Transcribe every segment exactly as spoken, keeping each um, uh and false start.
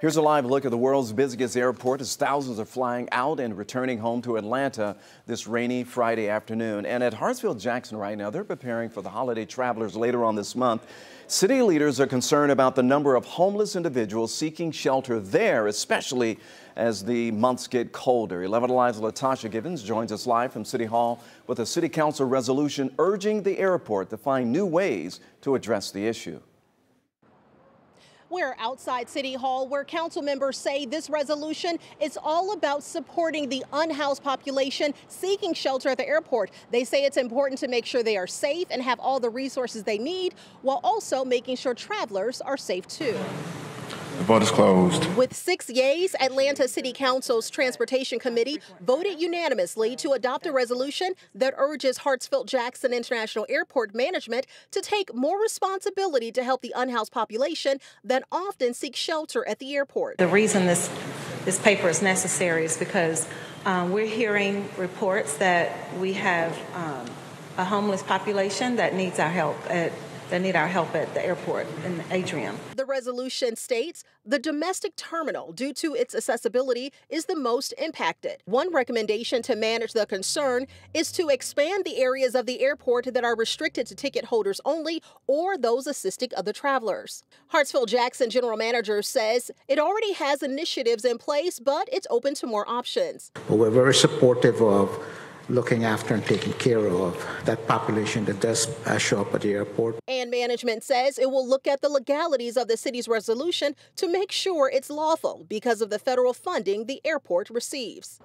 Here's a live look at the world's busiest airport as thousands are flying out and returning home to Atlanta this rainy Friday afternoon. And at Hartsfield-Jackson right now, they're preparing for the holiday travelers later on this month. City leaders are concerned about the number of homeless individuals seeking shelter there, especially as the months get colder. eleven Alive's Latasha Givens joins us live from City Hall with a city council resolution urging the airport to find new ways to address the issue. We're outside City Hall, where council members say this resolution is all about supporting the unhoused population seeking shelter at the airport. They say it's important to make sure they are safe and have all the resources they need, while also making sure travelers are safe too. The vote is closed. With six yeas, Atlanta City Council's Transportation Committee voted unanimously to adopt a resolution that urges Hartsfield-Jackson International Airport management to take more responsibility to help the unhoused population that often seek shelter at the airport. The reason this, this paper is necessary is because um, we're hearing reports that we have um, a homeless population that needs our help at They need our help at the airport in the atrium. The resolution states the domestic terminal, due to its accessibility, is the most impacted. One recommendation to manage the concern is to expand the areas of the airport that are restricted to ticket holders only or those assisting other travelers. Hartsfield-Jackson General Manager says it already has initiatives in place, but it's open to more options. Well, we're very supportive of looking after and taking care of that population that does show up at the airport. And management says it will look at the legalities of the city's resolution to make sure it's lawful because of the federal funding the airport receives.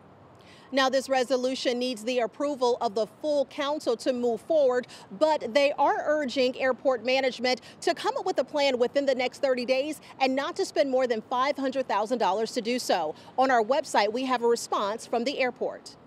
Now, this resolution needs the approval of the full council to move forward, but they are urging airport management to come up with a plan within the next thirty days and not to spend more than five hundred thousand dollars to do so. On our website, we have a response from the airport.